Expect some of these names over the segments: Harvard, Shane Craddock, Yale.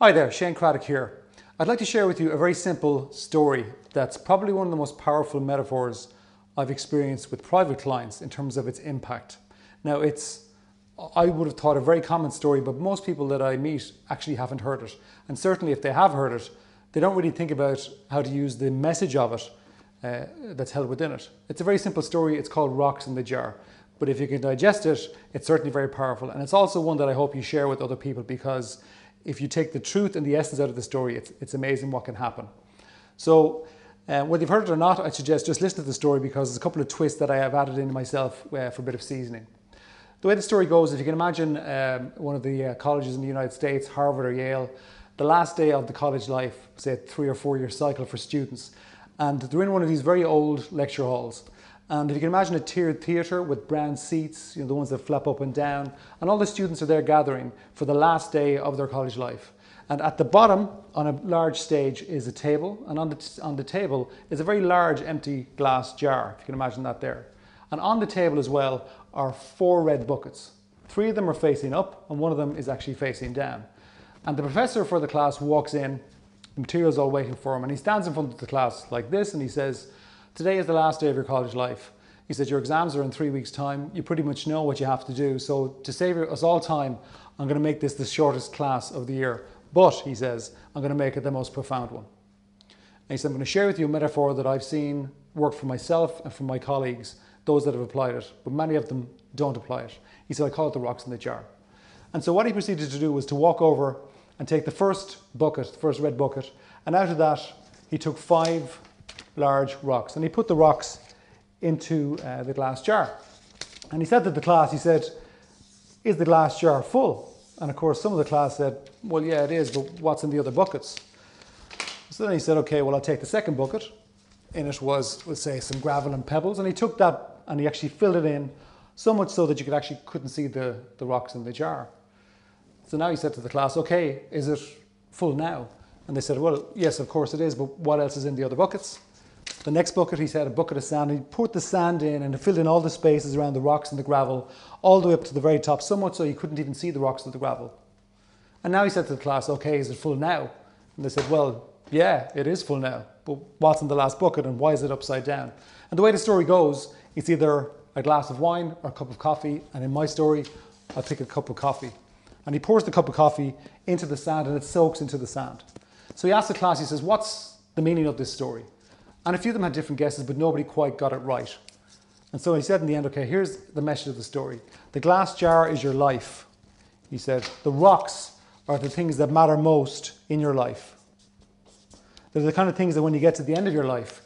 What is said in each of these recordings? Hi there, Shane Craddock here. I'd like to share with you a very simple story that's probably one of the most powerful metaphors I've experienced with private clients in terms of its impact. Now I would have thought a very common story, but most people that I meet actually haven't heard it. And certainly if they have heard it, they don't really think about how to use the message of it that's held within it. It's a very simple story. It's called Rocks in the Jar. But if you can digest it, it's certainly very powerful. And it's also one that I hope you share with other people, because if you take the truth and the essence out of the story, it's amazing what can happen. So whether you've heard it or not, I suggest just listen to the story, because there's a couple of twists that I have added in myself for a bit of seasoning. The way the story goes, if you can imagine one of the colleges in the United States, Harvard or Yale, the last day of the college life, say a 3 or 4 year cycle for students, and they're in one of these very old lecture halls. And if you can imagine a tiered theatre with brown seats, you know, the ones that flap up and down, and all the students are there gathering for the last day of their college life. And at the bottom, on a large stage, is a table, and on the table is a very large empty glass jar, if you can imagine that there. And on the table as well are 4 red buckets. 3 of them are facing up, and one of them is actually facing down. And the professor for the class walks in, the material's all waiting for him, and he stands in front of the class like this, and he says, "Today is the last day of your college life." He said, "Your exams are in 3 weeks' time. You pretty much know what you have to do. So to save us all time, I'm going to make this the shortest class of the year. But," he says, "I'm going to make it the most profound one." And he said, "I'm going to share with you a metaphor that I've seen work for myself and for my colleagues, those that have applied it. But many of them don't apply it." He said, "I call it the rocks in the jar." And so what he proceeded to do was to walk over and take the first bucket, the first red bucket. And out of that, he took 5 large rocks, and he put the rocks into the glass jar. And he said to the class, he said, "Is the glass jar full?" And of course some of the class said, "Well, yeah, it is, but what's in the other buckets?" So then he said, "Okay, well, I'll take the second bucket." In it was, let's say, some gravel and pebbles, and he took that and he actually filled it in, so much so that you couldn't see the rocks in the jar. So now he said to the class, "Okay, is it full now?" And they said, "Well, yes, of course it is, but what else is in the other buckets?" The next bucket, he said, a bucket of sand. He poured the sand in and filled in all the spaces around the rocks and the gravel, all the way up to the very top, so much so you couldn't even see the rocks and the gravel. And now he said to the class, "Okay, is it full now?" And they said, "Well, yeah, it is full now, but what's in the last bucket, and why is it upside down?" And the way the story goes, it's either a glass of wine or a cup of coffee. And in my story, I'll pick a cup of coffee. And he pours the cup of coffee into the sand, and it soaks into the sand. So he asked the class, he says, "What's the meaning of this story?" And a few of them had different guesses, but nobody quite got it right. And so he said in the end, "Okay, here's the message of the story. The glass jar is your life," he said. "The rocks are the things that matter most in your life. They're the kind of things that when you get to the end of your life,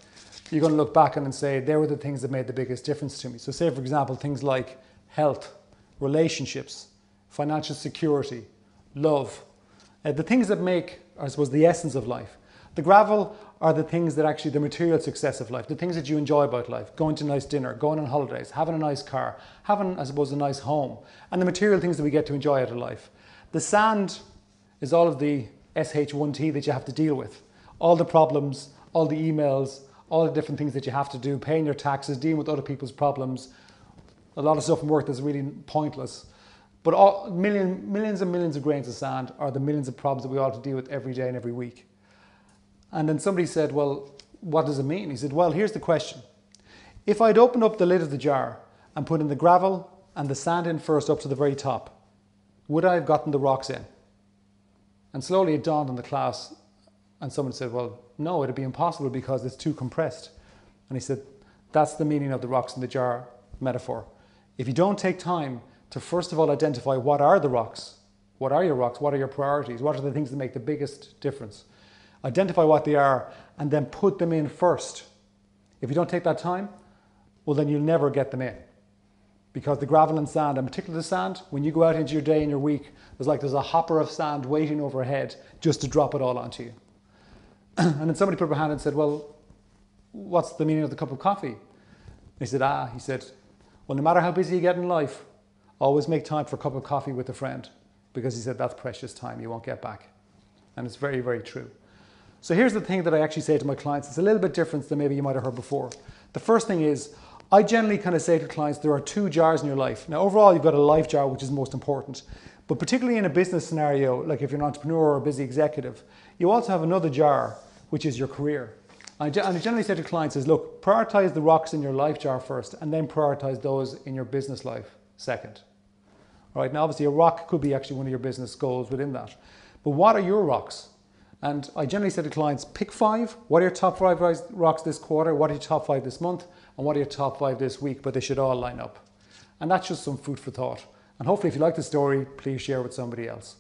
you're going to look back and say, they were the things that made the biggest difference to me." So say, for example, things like health, relationships, financial security, love. The things that make, I suppose, the essence of life. The gravel are the things that actually, the material success of life, the things that you enjoy about life, going to a nice dinner, going on holidays, having a nice car, having, I suppose, a nice home, and the material things that we get to enjoy out of life. The sand is all of the SH1T that you have to deal with, all the problems, all the emails, all the different things that you have to do, paying your taxes, dealing with other people's problems, a lot of stuff from work that's really pointless. But millions and millions of grains of sand are the millions of problems that we all have to deal with every day and every week. And then somebody said, "Well, what does it mean?" He said, "Well, here's the question. If I'd opened up the lid of the jar and put in the gravel and the sand in first up to the very top, would I have gotten the rocks in?" And slowly it dawned on the class, and someone said, "Well, no, it'd be impossible because it's too compressed." And he said, "That's the meaning of the rocks in the jar metaphor. If you don't take time to first of all identify what are the rocks, what are your rocks, what are your priorities, what are the things that make the biggest difference, identify what they are, and then put them in first. If you don't take that time, well, then you'll never get them in. Because the gravel and sand, and particularly the sand, when you go out into your day and your week, there's a hopper of sand waiting overhead just to drop it all onto you." And then somebody put up a hand and said, "Well, what's the meaning of the cup of coffee?" And he said, "He said, well, no matter how busy you get in life, always make time for a cup of coffee with a friend." Because he said, that's precious time you won't get back. And it's very, very true. So here's the thing that I actually say to my clients. It's a little bit different than maybe you might have heard before. The first thing is, I generally kind of say to clients, there are 2 jars in your life. Now overall, you've got a life jar, which is most important. But particularly in a business scenario, like if you're an entrepreneur or a busy executive, you also have another jar, which is your career. And I generally say to clients is, look, prioritize the rocks in your life jar first, and then prioritize those in your business life second. All right, now obviously a rock could be actually one of your business goals within that. But what are your rocks? And I generally say to clients, pick five. What are your top five rocks this quarter? What are your top five this month? And what are your top five this week? But they should all line up. And that's just some food for thought. And hopefully if you like the story, please share with somebody else.